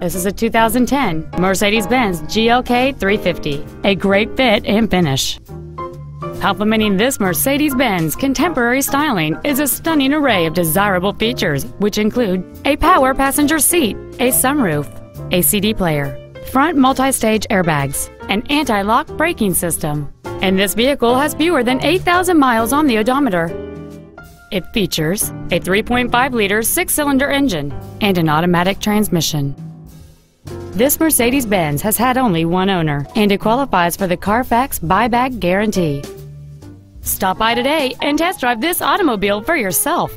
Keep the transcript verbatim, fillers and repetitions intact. This is a two thousand ten Mercedes-Benz G L K three fifty, a great fit and finish. Complementing this Mercedes-Benz contemporary styling is a stunning array of desirable features, which include a power passenger seat, a sunroof, a C D player, front multi-stage airbags, an anti-lock braking system, and this vehicle has fewer than eight thousand miles on the odometer. It features a three point five liter six-cylinder engine and an automatic transmission. This Mercedes-Benz has had only one owner, and it qualifies for the Carfax buyback guarantee. Stop by today and test drive this automobile for yourself.